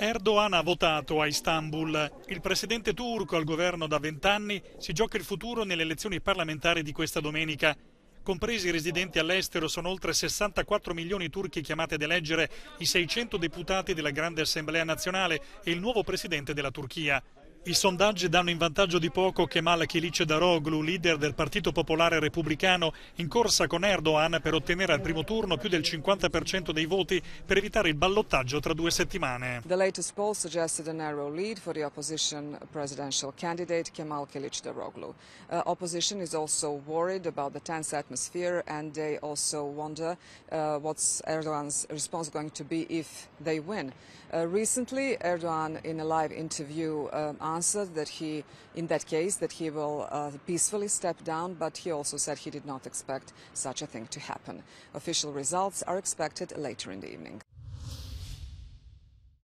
Erdoğan ha votato a Istanbul. Il presidente turco al governo da 20 anni si gioca il futuro nelle elezioni parlamentari di questa domenica. Compresi i residenti all'estero, sono oltre 64 milioni i turchi chiamati ad eleggere i 600 deputati della Grande Assemblea Nazionale e il nuovo presidente della Turchia. I sondaggi danno in vantaggio di poco Kemal Kılıçdaroğlu, leader del Partito Popolare Repubblicano, in corsa con Erdoğan per ottenere al primo turno più del 50% dei voti per evitare il ballottaggio tra 2 settimane. The latest poll suggested a narrow lead for the opposition presidential candidate Kemal Kılıçdaroğlu. Opposition is also worried about the tense atmosphere and they also wonder what's Erdogan's response going to be if they win. Recently Erdogan in a live interview answered that in that case he will peacefully step down, but he also said he did not expect such a thing to happen. Official results are expected later in the evening.